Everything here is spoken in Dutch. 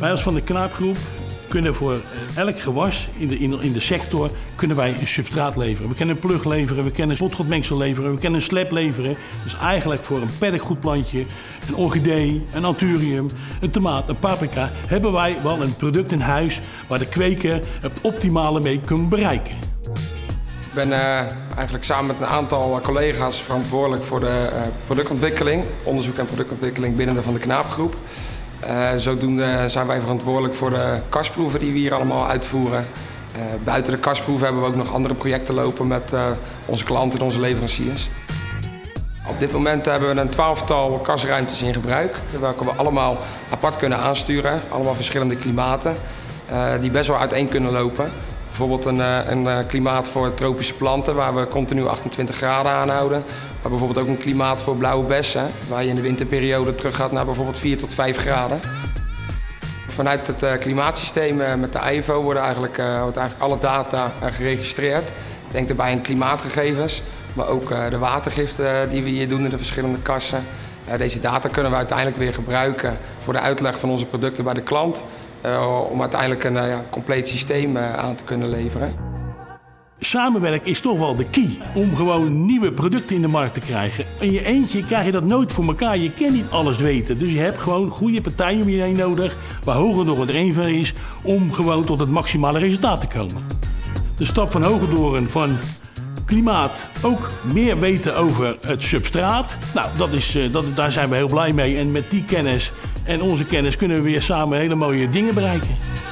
Wij als Van der Knaap Groep kunnen voor elk gewas in de sector kunnen wij een substraat leveren. We kunnen een plug leveren, we kunnen een potgrondmengsel leveren, we kunnen een slab leveren. Dus eigenlijk voor een perkgoed plantje, een orchidee, een anthurium, een tomaat, een paprika hebben wij wel een product in huis waar de kweker het optimale mee kan bereiken. Ik ben eigenlijk samen met een aantal collega's verantwoordelijk voor de productontwikkeling, onderzoek en productontwikkeling binnen de Van der Knaap Groep. Zodoende zijn wij verantwoordelijk voor de kasproeven die we hier allemaal uitvoeren. Buiten de kasproeven hebben we ook nog andere projecten lopen met onze klanten en onze leveranciers. Op dit moment hebben we een 12-tal kasruimtes in gebruik, welke we allemaal apart kunnen aansturen. Allemaal verschillende klimaten die best wel uiteen kunnen lopen. Bijvoorbeeld een klimaat voor tropische planten waar we continu 28 graden aanhouden. Maar bijvoorbeeld ook een klimaat voor blauwe bessen waar je in de winterperiode terug gaat naar bijvoorbeeld 4 tot 5 graden. Vanuit het klimaatsysteem met de IIVO wordt eigenlijk alle data geregistreerd. Denk daarbij aan klimaatgegevens, maar ook de watergiften die we hier doen in de verschillende kassen. Deze data kunnen we uiteindelijk weer gebruiken voor de uitleg van onze producten bij de klant. Om uiteindelijk een compleet systeem aan te kunnen leveren. Samenwerken is toch wel de key om gewoon nieuwe producten in de markt te krijgen. In je eentje krijg je dat nooit voor elkaar. Je kan niet alles weten. Dus je hebt gewoon goede partijen om je heen nodig, waar Hoogendoorn er één van is, om gewoon tot het maximale resultaat te komen. De stap van Hoogendoorn van klimaat, ook meer weten over het substraat. Nou, daar zijn we heel blij mee en met die kennis en onze kennis kunnen we weer samen hele mooie dingen bereiken.